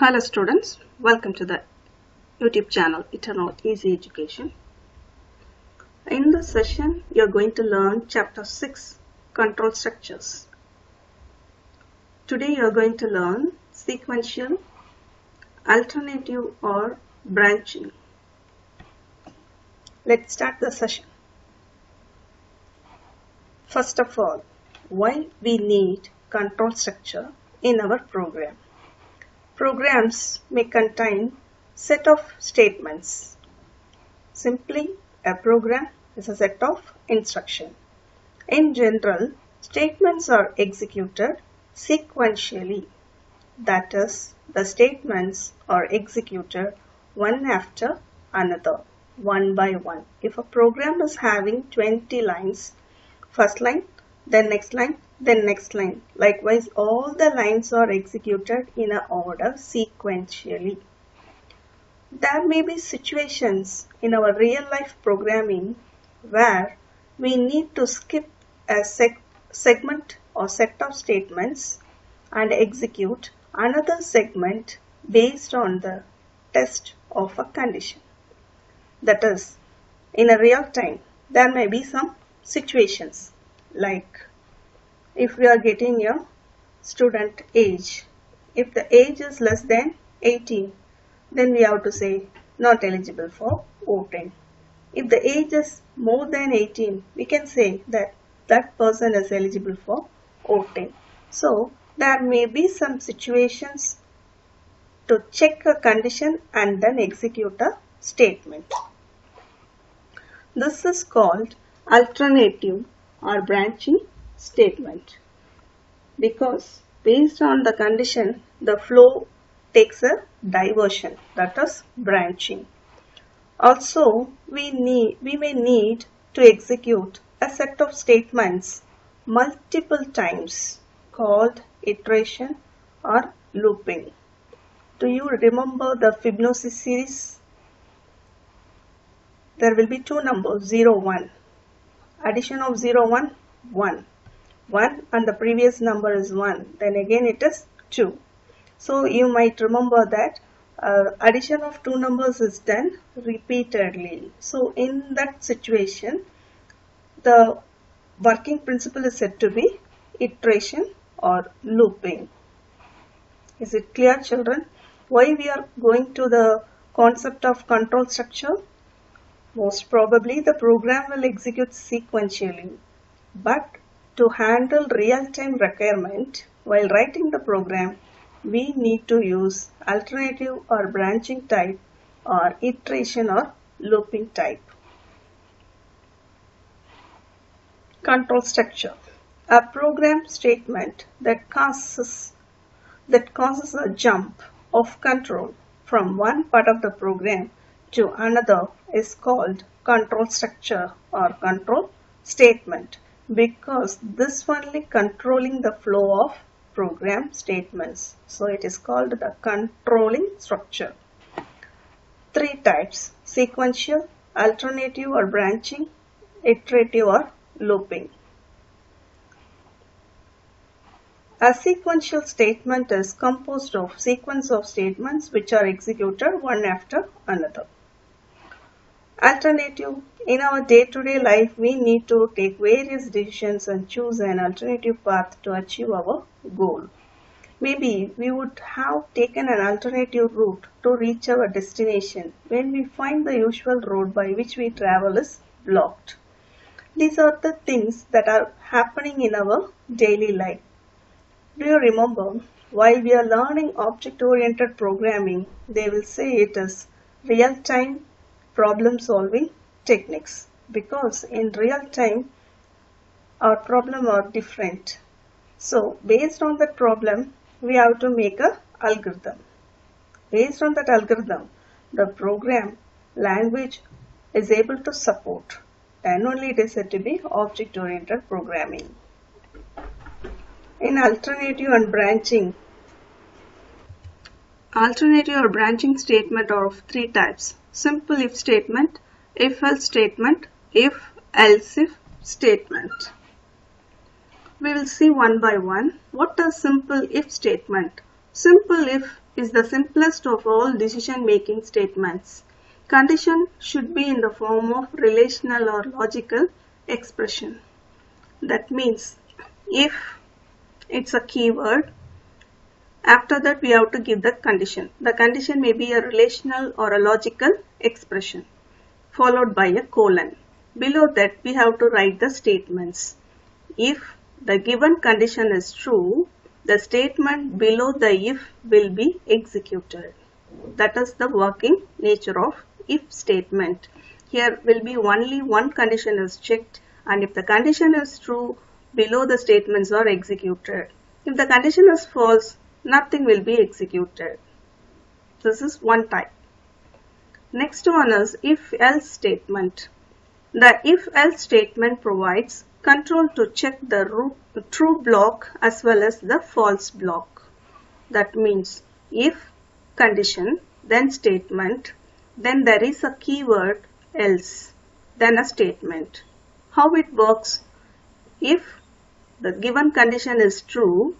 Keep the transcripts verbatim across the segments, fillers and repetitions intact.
Hello students, welcome to the YouTube channel Eternal Easy Education. In this session, you are going to learn Chapter six, Control Structures. Today you are going to learn sequential, alternative or branching. Let's start the session. First of all, why we need control structure in our program. Programs may contain set of statements. Simply, a program is a set of instructions. In general, statements are executed sequentially. That is, the statements are executed one after another, one by one. If a program is having twenty lines, first line, then next line, then next line. Likewise, all the lines are executed in an order sequentially. There may be situations in our real life programming where we need to skip a seg segment or set of statements and execute another segment based on the test of a condition. That is, in a real time, there may be some situations like if we are getting a student age, if the age is less than eighteen, then we have to say not eligible for voting. If the age is more than eighteen, we can say that that person is eligible for voting. So there may be some situations to check a condition and then execute a statement. This is called alternative or branching statement, because based on the condition the flow takes a diversion, that is branching. Also, we need we may need to execute a set of statements multiple times, called iteration or looping. Do you remember the Fibonacci series? There will be two numbers, zero one, addition of zero one, one. one and the previous number is one, then again it is two. So you might remember that uh, addition of two numbers is done repeatedly. So in that situation, the working principle is said to be iteration or looping. Is it clear, children, why we are going to the concept of control structure? Most probably the program will execute sequentially, but to handle real-time requirement while writing the program, we need to use alternative or branching type or iteration or looping type. Control structure. A program statement that causes, that causes a jump of control from one part of the program to another is called control structure or control statement, because this only controlling the flow of program statements. So it is called the controlling structure. Three types: sequential, alternative or branching, iterative or looping. A sequential statement is composed of sequence of statements which are executed one after another. Alternative. In our day-to-day life, we need to take various decisions and choose an alternative path to achieve our goal. Maybe we would have taken an alternative route to reach our destination when we find the usual road by which we travel is blocked. These are the things that are happening in our daily life. Do you remember, while we are learning object-oriented programming, they will say it is real-time problem-solving techniques, because in real time our problem are different. So based on that problem, we have to make a algorithm. Based on that algorithm, the program language is able to support, and only it is said to be object-oriented programming. In alternative and branching, alternative or branching statement are of three types: simple if statement, if else statement, if else if statement. We will see one by one. What is simple if statement? Simple if is the simplest of all decision-making statements. Condition should be in the form of relational or logical expression. That means if it's a keyword, after that we have to give the condition. The condition may be a relational or a logical expression followed by a colon. Below that we have to write the statements. If the given condition is true, the statement below the if will be executed. That is the working nature of if statement. Here will be only one condition is checked, and if the condition is true, below the statements are executed. If the condition is false, nothing will be executed. This is one type. Next one is if else statement. The if else statement provides control to check the true block as well as the false block. That means if condition, then statement, then there is a keyword else, then a statement. How it works? If the given condition is true,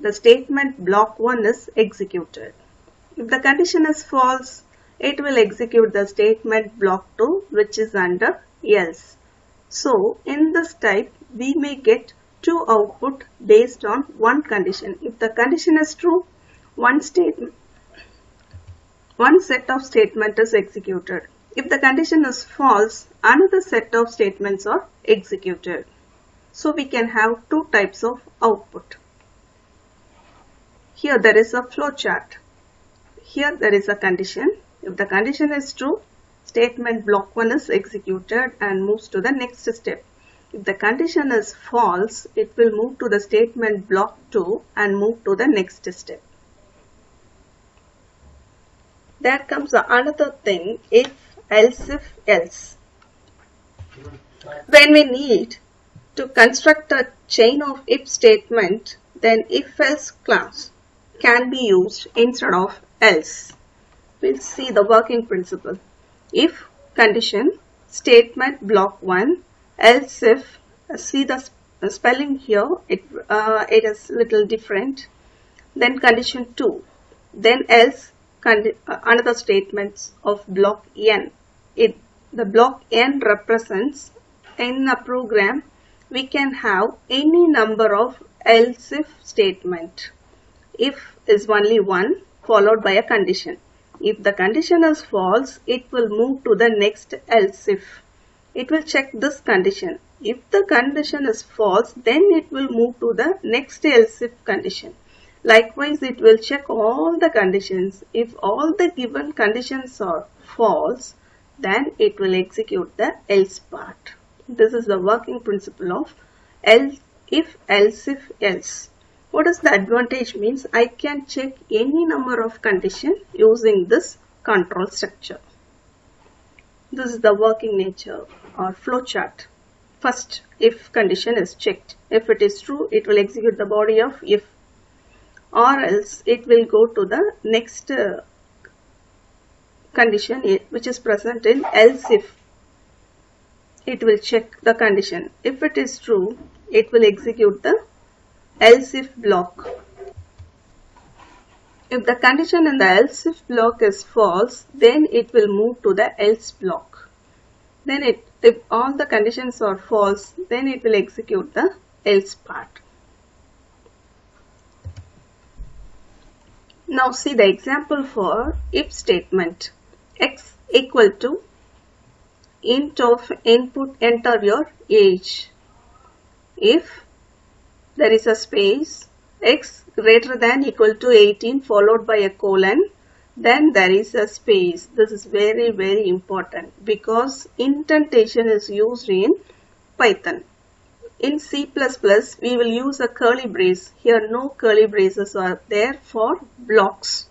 the statement block one is executed. If the condition is false, it will execute the statement block two, which is under else. So in this type, we may get two output based on one condition. If the condition is true, one statement, one set of statement is executed. If the condition is false, another set of statements are executed. So we can have two types of output. Here there is a flowchart. Here there is a condition. If the condition is true, statement block one is executed and moves to the next step. If the condition is false, it will move to the statement block two and move to the next step. There comes another thing, if, else, if, else. When we need to construct a chain of if statement, then if else clause can be used instead of else. We'll see the working principle. If condition, statement block one, else if, see the spelling here, it, uh, it is little different. Then condition two, then else, another statements of block N. It, the block N represents, in a program we can have any number of else if statement. If is only one followed by a condition. If the condition is false, it will move to the next else if. It will check this condition. If the condition is false, then it will move to the next else if condition. Likewise, it will check all the conditions. If all the given conditions are false, then it will execute the else part. This is the working principle of else if, else if, else. What is the advantage? Means I can check any number of conditions using this control structure. This is the working nature or flowchart. First, if condition is checked. If it is true, it will execute the body of if. Or else it will go to the next uh, condition which is present in else if. It will check the condition. If it is true, it will execute the else if block. If the condition in the else if block is false, then it will move to the else block. Then it, if all the conditions are false, then it will execute the else part. Now see the example for if statement. X equal to int of input enter your age. If there is a space, x greater than equal to eighteen followed by a colon, then there is a space. This is very very important because indentation is used in Python. In C plus plus, we will use a curly brace. Here no curly braces are there for blocks.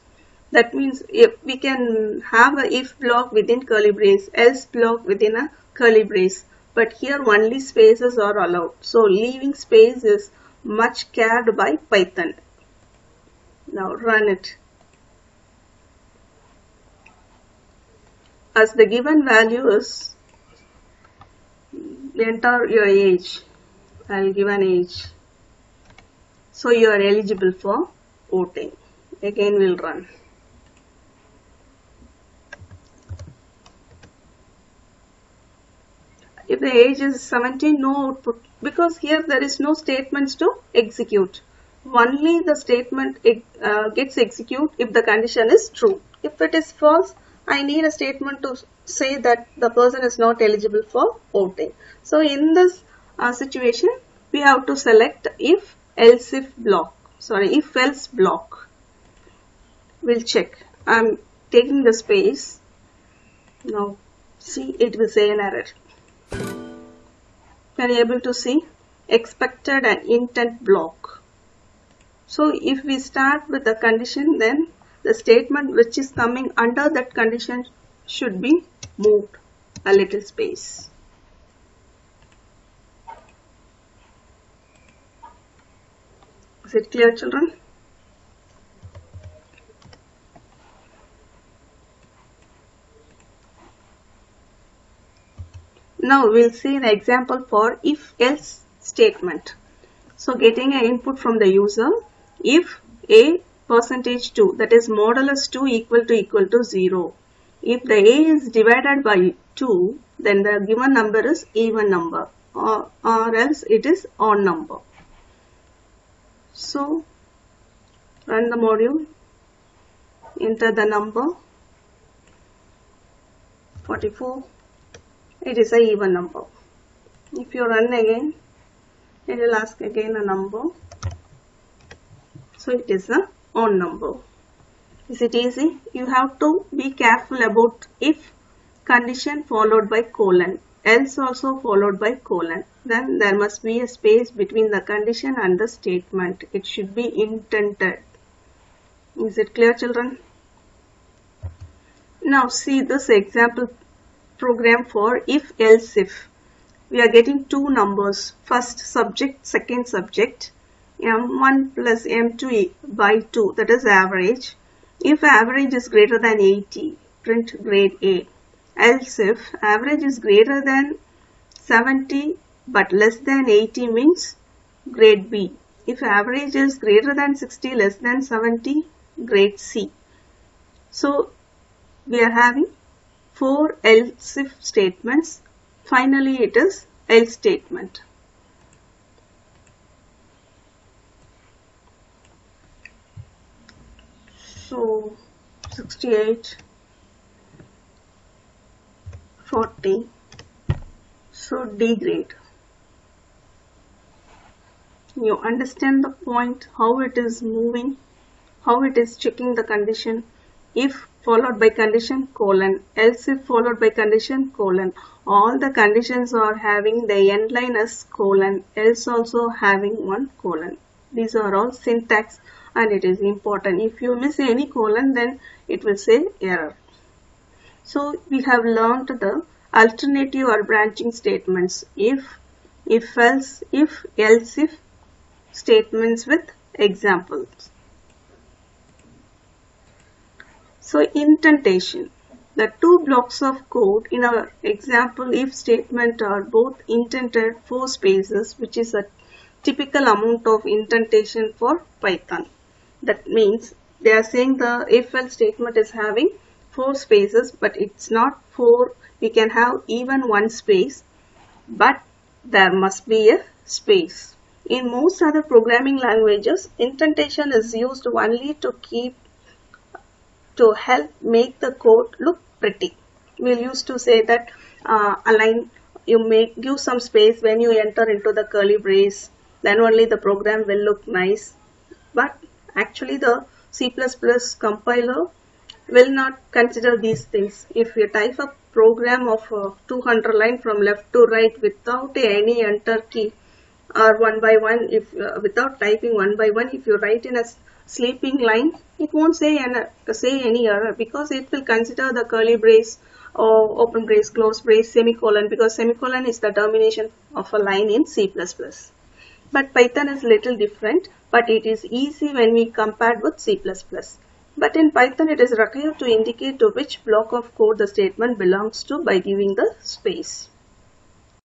That means if we can have a if block within curly brace, else block within a curly brace. But here only spaces are allowed. So leaving space is much cared by Python. Now run it. As the given value is, enter your age. I'll give an age. So you are eligible for voting. Again we'll run. If the age is seventeen, no output, because here there is no statements to execute. Only the statement it, uh, gets executed if the condition is true. If it is false, I need a statement to say that the person is not eligible for voting. So in this uh, situation, we have to select if else if block. Sorry, if else block. We'll check. I'm taking the space. Now, see, it will say an error. Are you able to see? Expected an intent block. So if we start with the condition, then the statement which is coming under that condition should be moved a little space. Is it clear, children? Now we'll see an example for if else statement. So getting an input from the user, if a percentage two, that is modulus two equal to equal to zero. If the a is divided by two, then the given number is even number, or, or else it is odd number. So run the module, enter the number, forty-four. It is an even number. If you run again, it will ask again a number. So it is an odd number. Is it easy? You have to be careful about if condition followed by colon, else also followed by colon. Then there must be a space between the condition and the statement. It should be indented. Is it clear, children? Now see this example program for if else if. We are getting two numbers, first subject, second subject, m one plus m two by two, that is average. If average is greater than eighty, print grade A. Else if average is greater than seventy but less than eighty, means grade B. If average is greater than sixty, less than seventy, grade C. So we are having four else if statements. Finally, it is else statement. So sixty-eight, forty, so D grade. You understand the point, how it is moving, how it is checking the condition. If followed by condition colon, else if followed by condition colon. All the conditions are having the end line as colon, else also having one colon. These are all syntax and it is important. If you miss any colon, then it will say error. So we have learned the alternative or branching statements. If, if else, if, else if statements with examples. So indentation, the two blocks of code in our example if statement are both indented four spaces, which is a typical amount of indentation for Python. That means they are saying the if else statement is having four spaces, but it's not four. We can have even one space, but there must be a space. In most other programming languages, indentation is used only to keep to help make the code look pretty. We used to say that uh, align, you make, give some space when you enter into the curly brace, then only the program will look nice. But actually the C plus plus compiler will not consider these things. If you type a program of uh, two hundred line from left to right without any enter key, or one by one, if uh, without typing one by one, if you write in a sleeping line, it won't say an, say any error, because it will consider the curly brace or open brace, close brace, semicolon, because semicolon is the termination of a line in C plus plus. But Python is little different, but it is easy when we compared with C plus plus. But in Python, it is required to indicate to which block of code the statement belongs to by giving the space.